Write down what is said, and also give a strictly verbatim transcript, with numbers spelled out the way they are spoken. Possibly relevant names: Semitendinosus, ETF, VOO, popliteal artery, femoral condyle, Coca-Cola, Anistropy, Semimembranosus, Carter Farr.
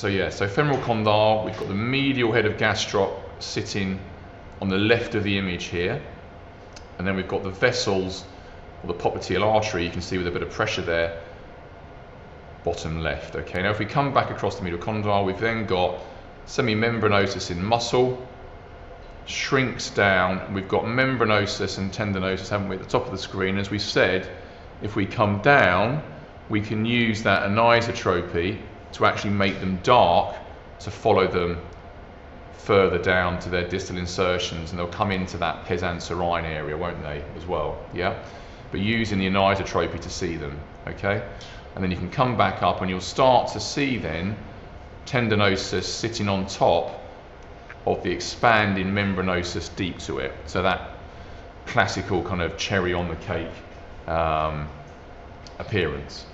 So yeah, so femoral condyle, we've got the medial head of gastrop sitting on the left of the image here. And then we've got the vessels, or the popliteal artery, you can see with a bit of pressure there, bottom left. Okay, now if we come back across the medial condyle, we've then got semimembranosus in muscle, shrinks down, we've got membranosus and tendinosus, haven't we, at the top of the screen. As we said, if we come down, we can use that anisotropy to actually make them dark, to follow them further down to their distal insertions, and they'll come into that plesanserine area, won't they, as well, yeah? But using the anisotropy to see them, okay? And then you can come back up and you'll start to see then tendinosus sitting on top of the expanding membranosus deep to it. So that classical kind of cherry on the cake um, appearance.